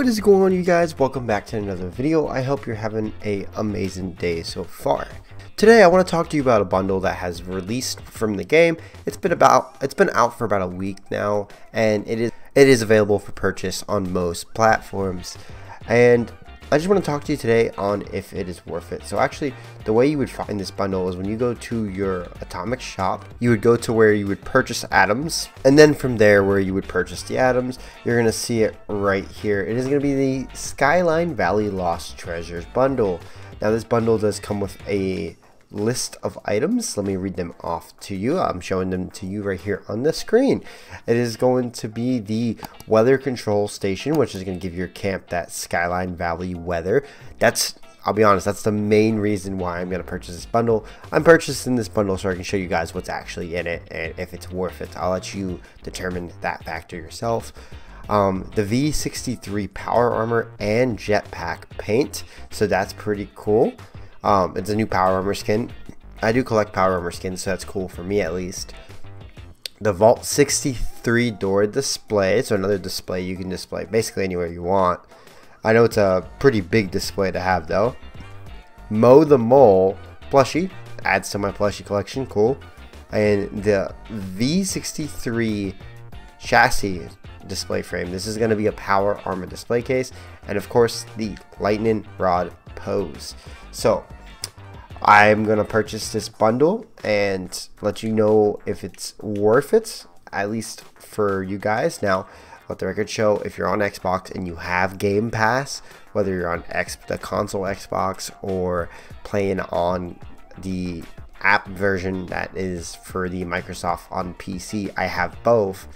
What is going on, you guys? Welcome back to another video. I hope you're having an amazing day so far. Today I want to talk to you about a bundle that has released from the game. It's been out for about a week now, and it is available for purchase on most platforms. And I just want to talk to you today on if it is worth it. So actually, the way you would find this bundle is when you go to your atomic shop, you would go to where you would purchase atoms, and then from there where you would purchase the atoms, you're going to see it right here. It is going to be the Skyline Valley Lost Treasures bundle. Now this bundle does come with a list of items. Let me read them off to you. I'm showing them to you right here on the screen. It is going to be the weather control station, which is going to give your camp that Skyline Valley weather. That's, I'll be honest, that's the main reason why I'm going to purchase this bundle. I'm purchasing this bundle so I can show you guys what's actually in it and if it's worth it. I'll let you determine that factor yourself. The V63 power armor and jetpack paint, so that's pretty cool. It's a new power armor skin. I do collect power armor skins, so that's cool for me at least. The Vault 63 door display, so another display you can display basically anywhere you want. I know it's a pretty big display to have though. Moe the Mole plushie, adds to my plushie collection, cool. And the V63 chassis display frame, this is going to be a power armor display case, and of course the lightning rod pose. So I'm gonna purchase this bundle and let you know if it's worth it, at least for you guys. Now let the record show, if you're on Xbox and you have Game Pass, whether you're on the console Xbox or playing on the app version that is for the Microsoft on PC, I have both,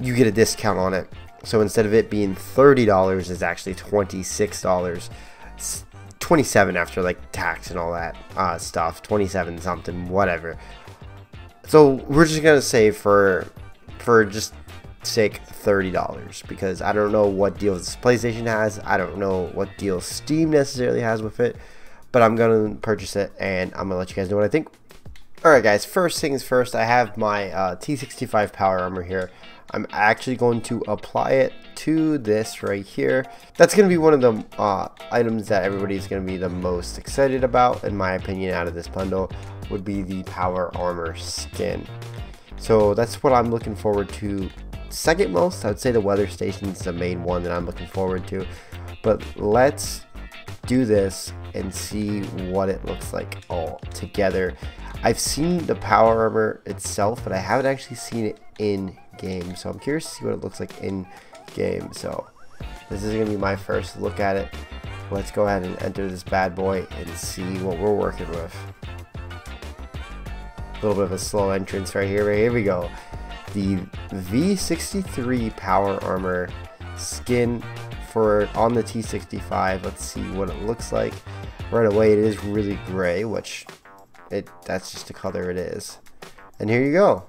you get a discount on it. So instead of it being $30, it's actually $26, 27 after like tax and all that stuff, 27 something, whatever. So we're just gonna say for just sake $30, because I don't know what deals PlayStation has, I don't know what deals Steam necessarily has with it, but I'm gonna purchase it and I'm gonna let you guys know what I think. Alright guys, first things first, I have my T65 power armor here. I'm actually going to apply it to this right here. That's going to be one of the items that everybody's going to be the most excited about, in my opinion, out of this bundle, would be the power armor skin. So that's what I'm looking forward to second most. I would say the weather station is the main one that I'm looking forward to, but let's do this and see what it looks like all together. I've seen the power armor itself, but I haven't actually seen it in game, so I'm curious to see what it looks like in game. So this is gonna be my first look at it. Let's go ahead and enter this bad boy and see what we're working with. A little bit of a slow entrance right here, but here we go. The V63 power armor skin for on the T65. Let's see what it looks like. Right away it is really gray, which that's just the color it is. And here you go.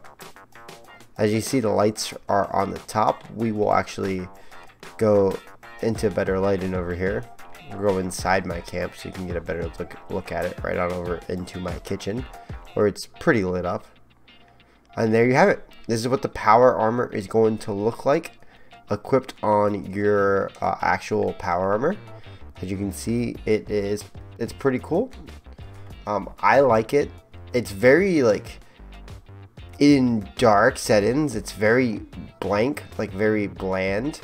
As you see, the lights are on the top. We will actually go into better lighting over here. We'll go inside my camp so you can get a better look at it, right on over into my kitchen where it's pretty lit up. And there you have it. This is what the power armor is going to look like equipped on your actual power armor. As you can see, it's pretty cool. I like it. It's very like, in dark settings it's very blank, like very bland,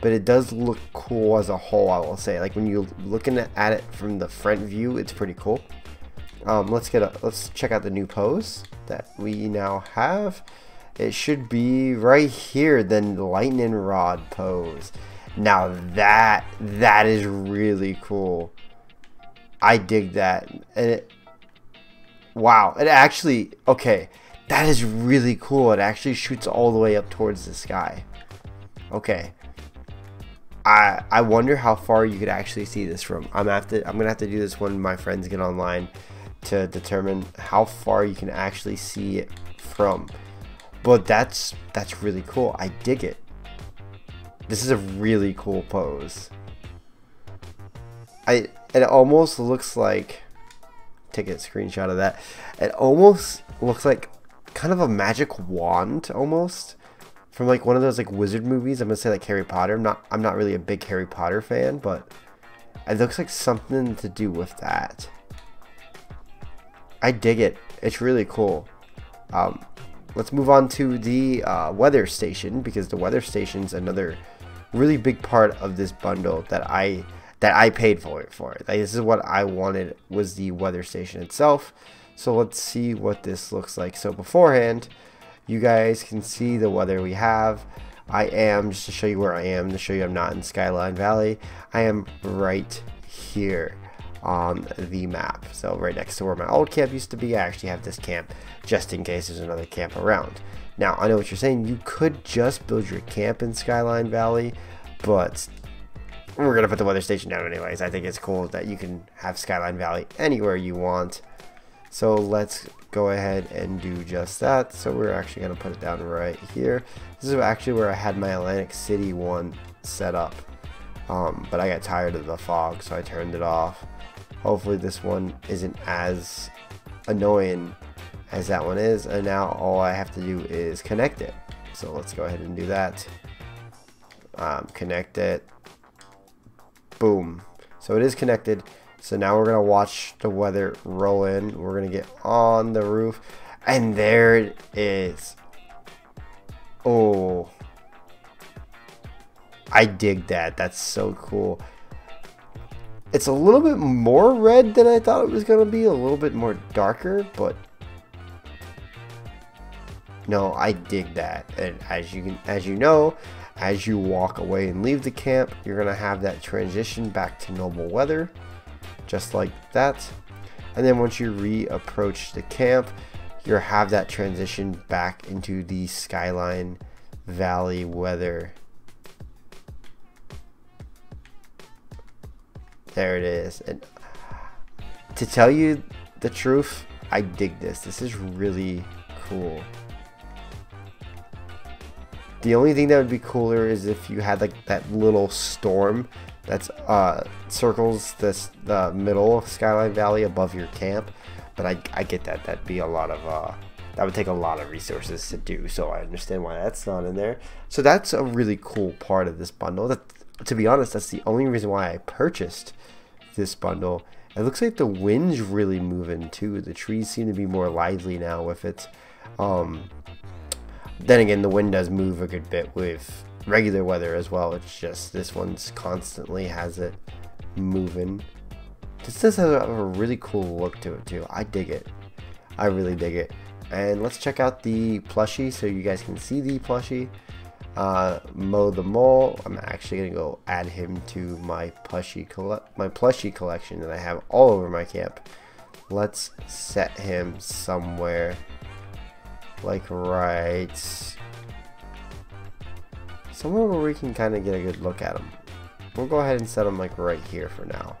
but it does look cool as a whole. I will say, like, when you're looking at it from the front view, it's pretty cool. Let's check out the new pose that we now have. It should be right here, then the lightning rod pose. Now that is really cool. I dig that. And wow, it actually, okay, that is really cool. It actually shoots all the way up towards the sky. Okay, I wonder how far you could actually see this from. I'm gonna have to do this when my friends get online to determine how far you can actually see it from. But that's really cool. I dig it. This is a really cool pose. It almost looks like, take a screenshot of that. It almost looks like kind of a magic wand almost, from like one of those like wizard movies. I'm gonna say like Harry Potter. I'm not really a big Harry Potter fan, but it looks like something to do with that. I dig it. It's really cool. Let's move on to the weather station, because the weather station's another really big part of this bundle that I paid for. Like, this is what I wanted, was the weather station itself. So let's see what this looks like. So beforehand, you guys can see the weather we have. I am, just to show you where I am, to show you I'm not in Skyline Valley, I am right here on the map. So right next to where my old camp used to be, I actually have this camp just in case there's another camp around. Now, I know what you're saying, you could just build your camp in Skyline Valley, but we're gonna put the weather station down anyways. I think it's cool that you can have Skyline Valley anywhere you want. So let's go ahead and do just that. So we're actually gonna put it down right here. This is actually where I had my Atlantic City one set up, but I got tired of the fog, so I turned it off. Hopefully this one isn't as annoying as that one is, and now all I have to do is connect it. So let's go ahead and do that. Connect it. Boom. So it is connected. So now we're gonna watch the weather roll in. We're gonna get on the roof, and there it is. Oh, I dig that. That's so cool. It's a little bit more red than I thought it was gonna be, a little bit more darker, but no, I dig that. And as you walk away and leave the camp, you're gonna have that transition back to normal weather, just like that. And then once you re-approach the camp, you'll have that transition back into the Skyline Valley weather. There it is. And to tell you the truth, I dig this. This is really cool. The only thing that would be cooler is if you had like that little storm that's circles the middle of Skyline Valley above your camp, but I get that. That'd be a lot of that would take a lot of resources to do, so I understand why that's not in there. So that's a really cool part of this bundle. That, to be honest, that's the only reason why I purchased this bundle. It looks like the wind's really moving too. The trees seem to be more lively now with it. Then again, the wind does move a good bit with regular weather as well. It's just this one's constantly has it moving. This does have a really cool look to it too. I dig it. I really dig it. And let's check out the plushie so you guys can see the plushie. Moe the Mole. I'm actually gonna go add him to my plushie collection that I have all over my camp. Let's set him somewhere like right somewhere where we can kind of get a good look at him. We'll go ahead and set him like right here for now.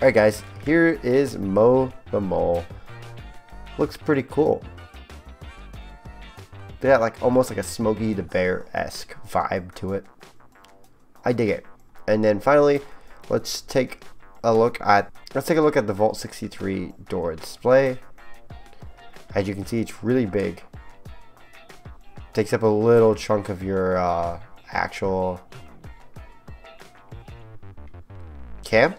Alright guys, here is Moe the Mole. Looks pretty cool. They got like almost like a Smokey the Bear-esque vibe to it. I dig it. And then finally, let's take a look at the Vault 63 door display. As you can see, it's really big. Takes up a little chunk of your actual camp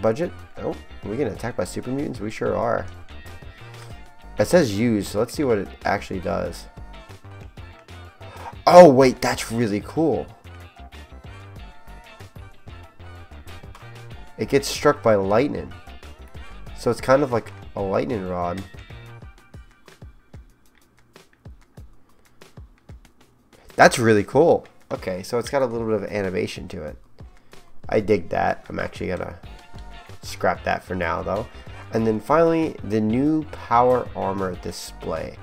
budget. Oh, are we getting attacked by super mutants? We sure are. It says use, so let's see what it actually does. Oh wait, that's really cool. It gets struck by lightning. So it's kind of like a lightning rod. That's really cool. Okay, so it's got a little bit of animation to it. I dig that. I'm actually gonna scrap that for now though. And then finally, the new power armor display,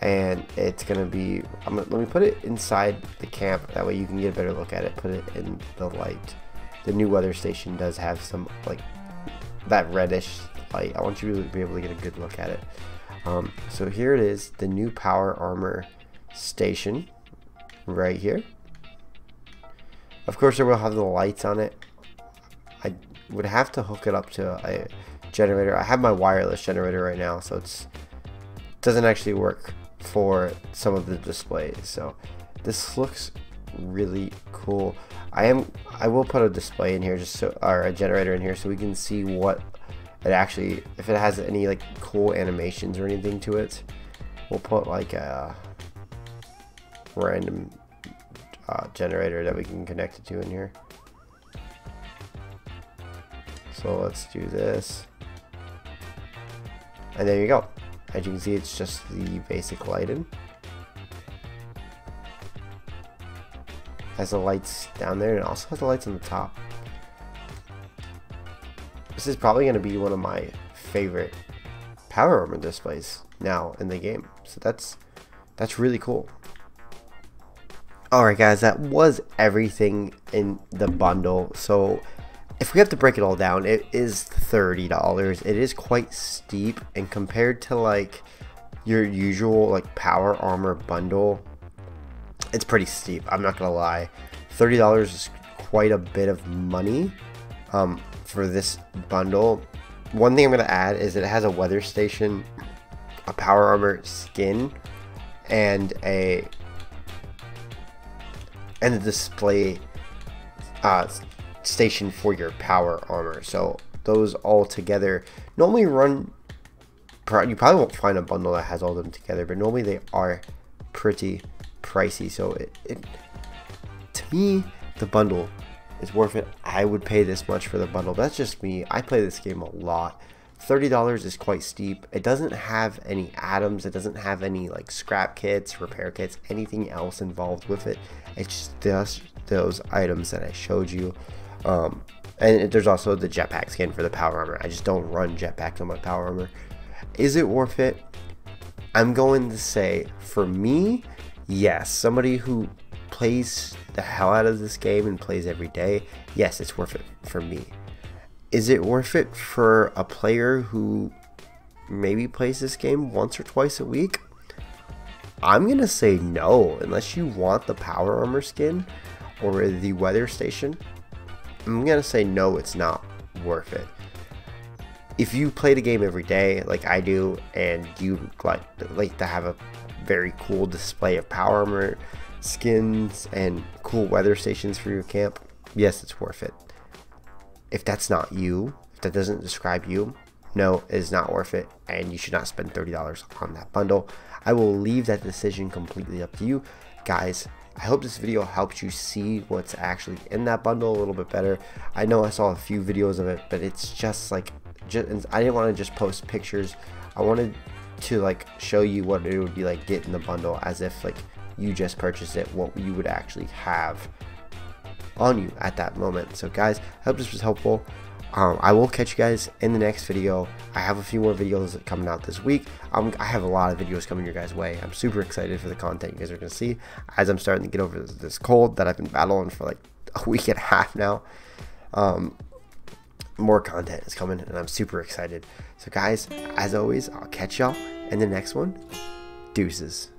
and it's gonna be, let me put it inside the camp, that way you can get a better look at it. Put it in the light. The new weather station does have some like that reddish light. I want you to be able to get a good look at it. So here it is, the new power armor station right here. Of course it will have the lights on it. I would have to hook it up to a generator. I have my wireless generator right now, so it doesn't actually work for some of the displays. So This looks really cool. I will put a display in here, just so, or a generator in here, so we can see what it actually, if it has any like cool animations or anything to it. We'll put like a random generator that we can connect it to in here. So let's do this, and there you go. As you can see, it's just the basic lighting. Has the lights down there, and it also has the lights on the top. This is probably going to be one of my favorite power armor displays now in the game. So that's really cool. Alright guys, that was everything in the bundle. So if we have to break it all down, it is $30. It is quite steep, and compared to like your usual like power armor bundle, it's pretty steep, I'm not gonna lie. $30 is quite a bit of money for this bundle. One thing I'm gonna add is that it has a weather station, a power armor skin, and a display station for your power armor. So those all together normally run, you probably won't find a bundle that has all of them together, but normally they are pretty pricey. So to me, the bundle is worth it. I would pay this much for the bundle. That's just me. I play this game a lot. $30 is quite steep. It doesn't have any atoms. It doesn't have any like scrap kits, repair kits, anything else involved with it. It's just those items that I showed you. And there's also the jetpack skin for the power armor. I just don't run jetpacks on my power armor. Is it worth it? I'm going to say, for me, yes. Somebody who plays the hell out of this game and plays every day, yes, it's worth it for me. Is it worth it for a player who maybe plays this game once or twice a week? I'm gonna say no, unless you want the power armor skin or the weather station. I'm gonna say no, it's not worth it. If you play the game every day like I do, and you like to have a very cool display of power armor skins and cool weather stations for your camp, yes, it's worth it. If that's not you, if that doesn't describe you, no, it's not worth it, and you should not spend $30 on that bundle. I will leave that decision completely up to you. Guys, I hope this video helps you see what's actually in that bundle a little bit better. I know I saw a few videos of it, but it's just like, I didn't want to just post pictures. I wanted to like show you what it would be like getting the bundle as if like you just purchased it, what you would actually have on you at that moment. So guys, I hope this was helpful. I will catch you guys in the next video. I have a few more videos coming out this week. I have a lot of videos coming your guys' way. I'm super excited for the content you guys are gonna see, as I'm starting to get over this cold that I've been battling for like a week and a half now. More content is coming, and I'm super excited. So guys, as always, I'll catch y'all in the next one. Deuces.